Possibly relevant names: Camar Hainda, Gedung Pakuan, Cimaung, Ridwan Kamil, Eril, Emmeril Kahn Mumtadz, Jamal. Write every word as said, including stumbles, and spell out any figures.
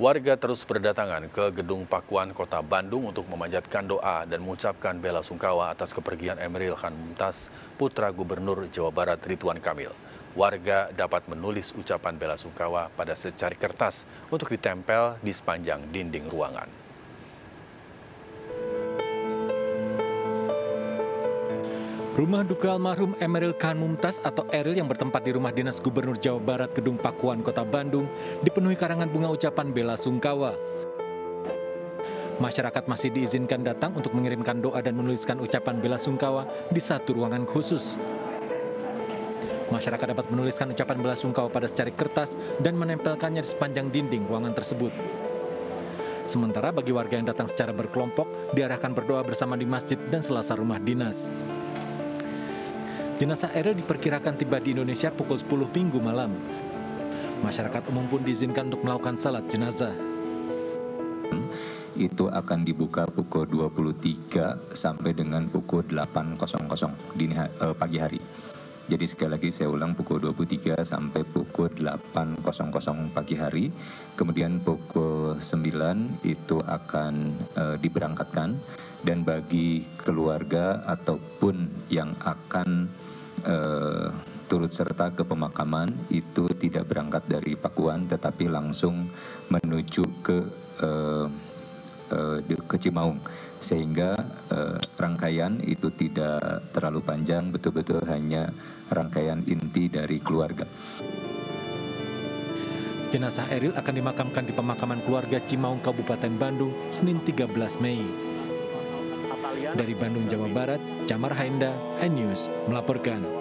warga terus berdatangan ke Gedung Pakuan Kota Bandung untuk memanjatkan doa dan mengucapkan bela sungkawa atas kepergian Emmeril Kahn Mumtadz, putra Gubernur Jawa Barat Ridwan Kamil. Warga dapat menulis ucapan bela sungkawa pada secari kertas untuk ditempel di sepanjang dinding ruangan. Rumah duka almarhum Emmeril Kahn Mumtadz atau Eril yang bertempat di rumah dinas Gubernur Jawa Barat Gedung Pakuan Kota Bandung dipenuhi karangan bunga ucapan bela sungkawa. Masyarakat masih diizinkan datang untuk mengirimkan doa dan menuliskan ucapan bela sungkawa di satu ruangan khusus. Masyarakat dapat menuliskan ucapan bela sungkawa pada secari kertas dan menempelkannya di sepanjang dinding ruangan tersebut. Sementara bagi warga yang datang secara berkelompok diarahkan berdoa bersama di masjid dan selasar rumah dinas. Jenazah Eril diperkirakan tiba di Indonesia pukul sepuluh Minggu malam. Masyarakat umum pun diizinkan untuk melakukan salat jenazah. Itu akan dibuka pukul dua puluh tiga sampai dengan pukul delapan dini eh, pagi hari. Jadi sekali lagi saya ulang, pukul dua puluh tiga sampai pukul delapan pagi hari. Kemudian pukul sembilan itu akan eh, diberangkatkan. Dan bagi keluarga ataupun yang akan eh, turut serta ke pemakaman itu tidak berangkat dari Pakuan tetapi langsung menuju ke eh, eh, ke Cimaung, sehingga eh, rangkaian itu tidak terlalu panjang, betul-betul hanya rangkaian inti dari keluarga. Jenazah Eril akan dimakamkan di pemakaman keluarga Cimaung Kabupaten Bandung Senin tiga belas Mei. Dari Bandung, Jawa Barat, Camar Hainda, N News melaporkan.